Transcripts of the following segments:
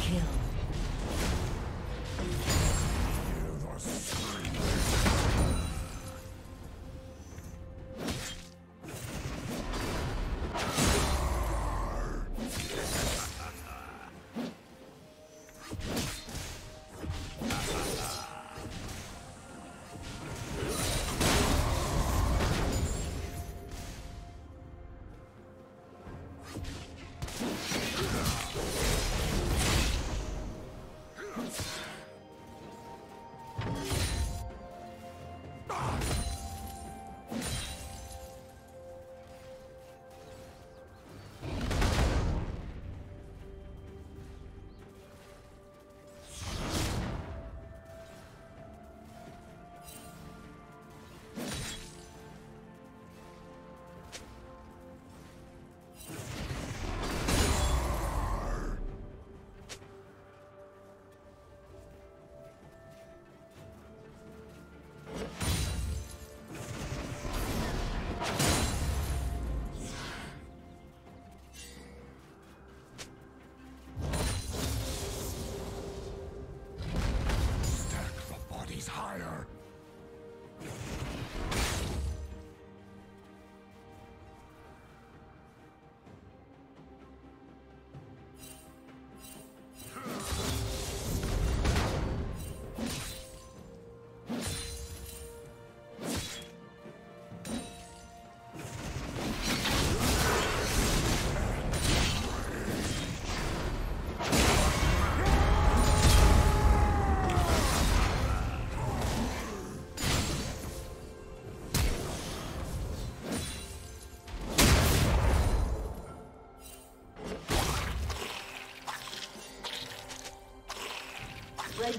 kill. The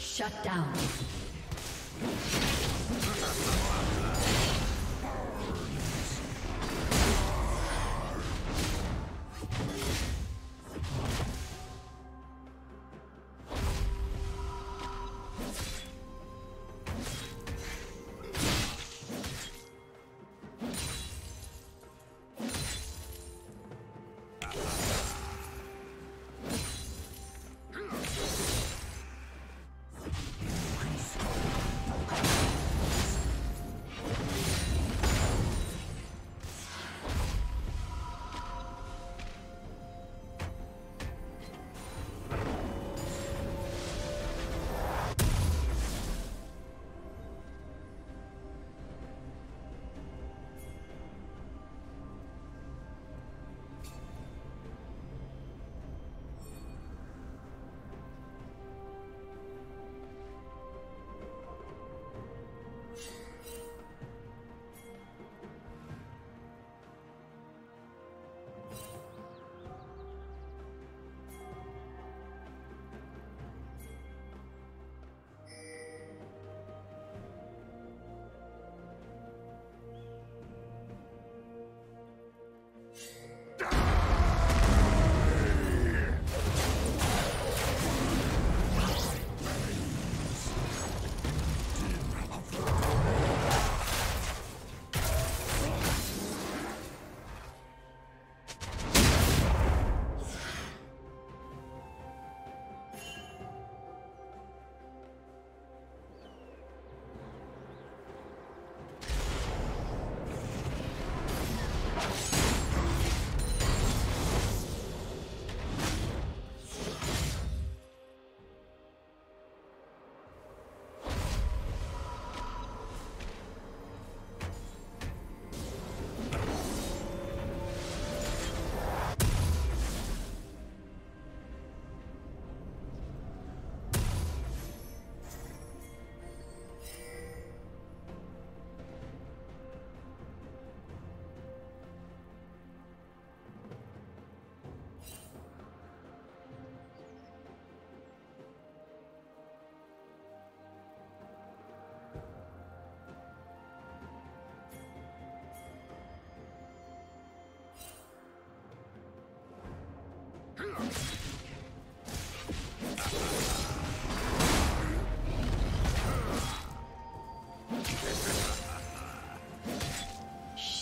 Shut down.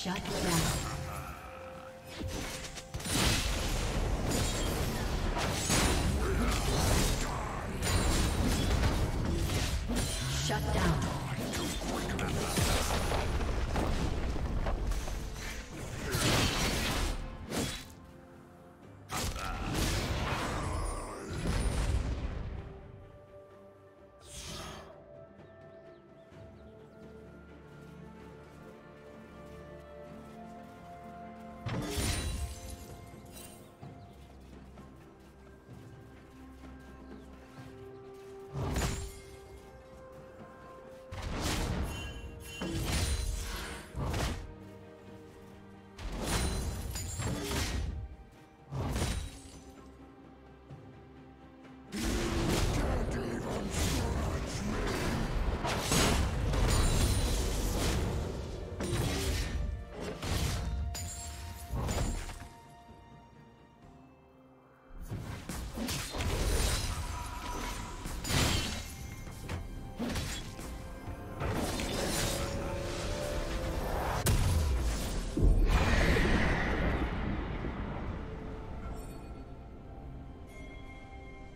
Shut down.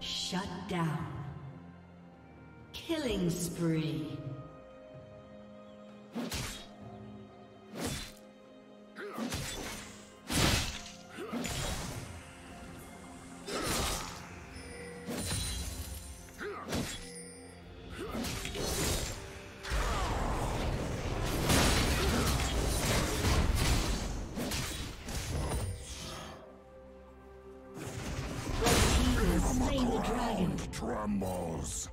Shut down. Killing spree. Trembles.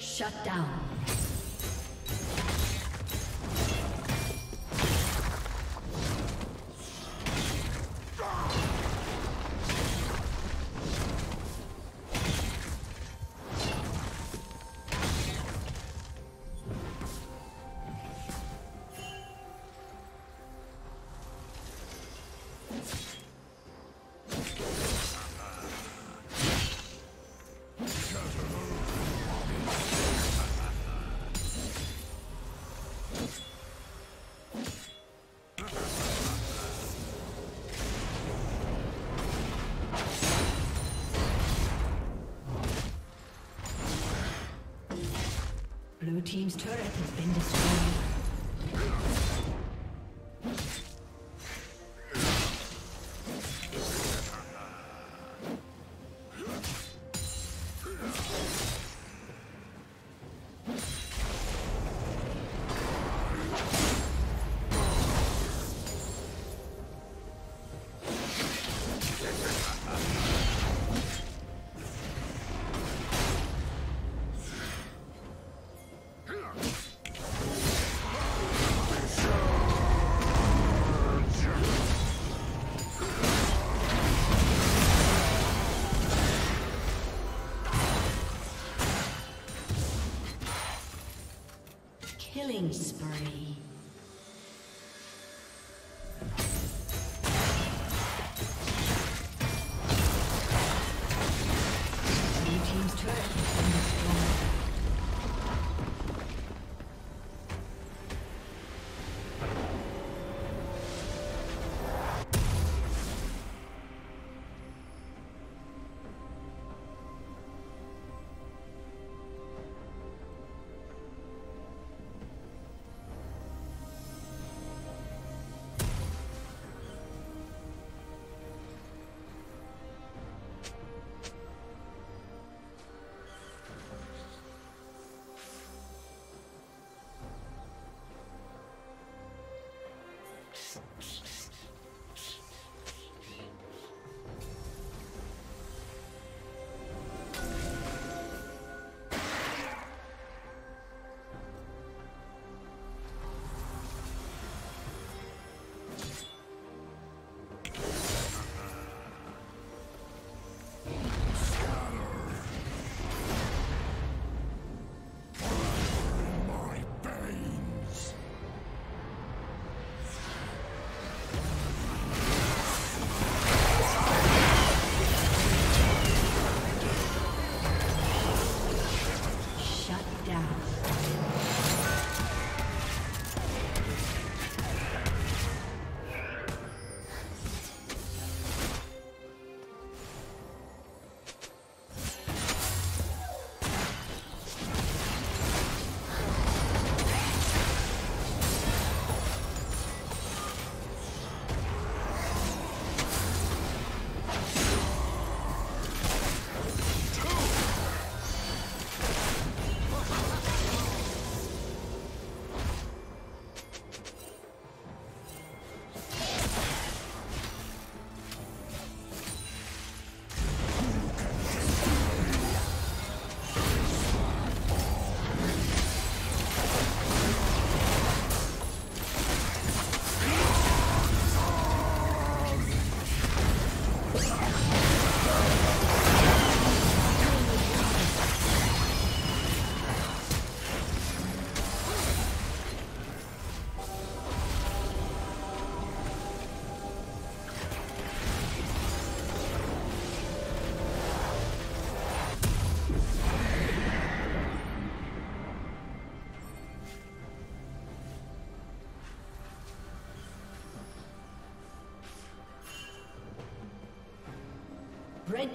Shut down. Blue team's turret has been destroyed. Killing spree. Red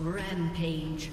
Rampage.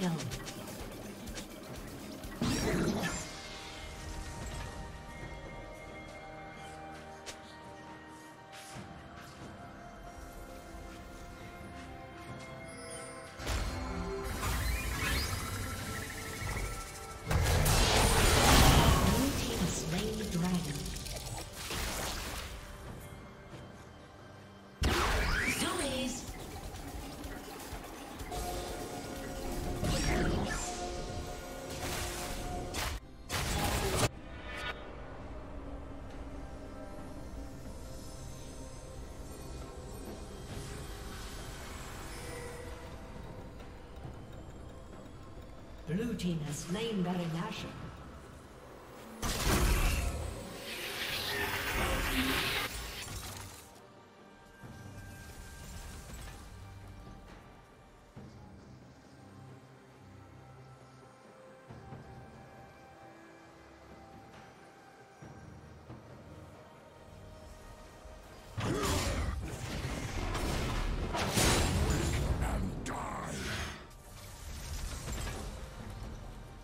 kill. Blue team has slain Baron Nashor.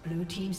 Blue team's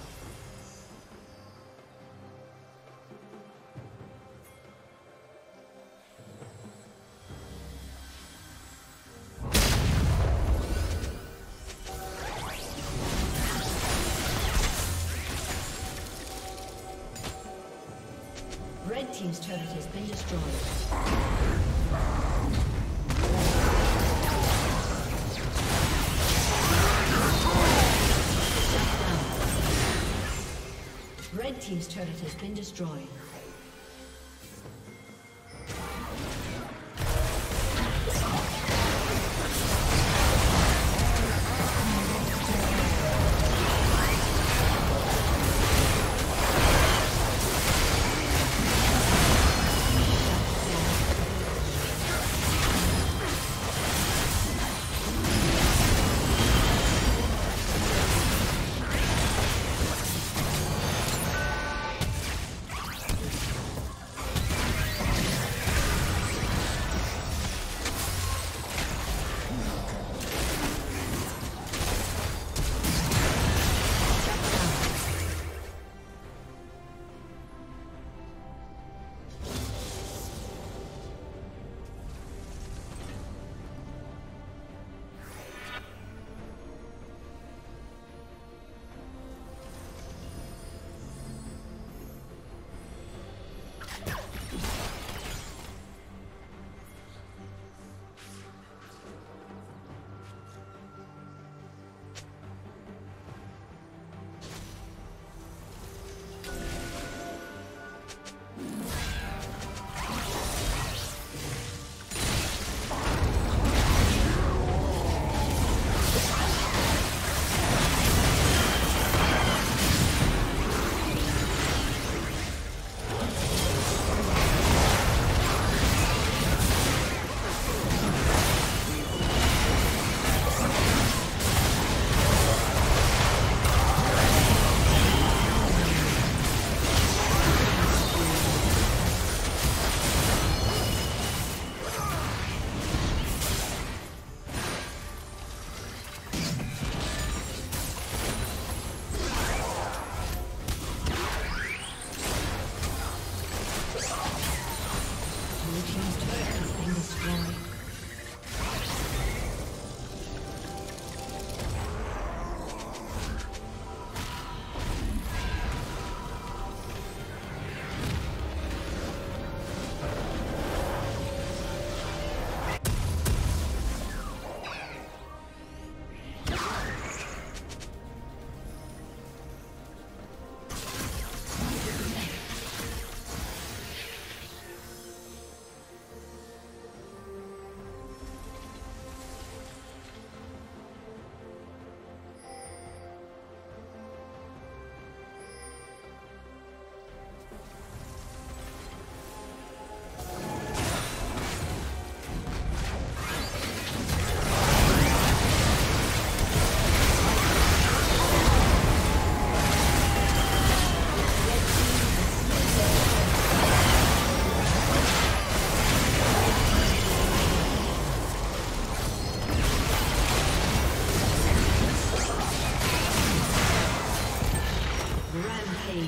Red team's turret has been destroyed. Red team's turret has been destroyed.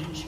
change.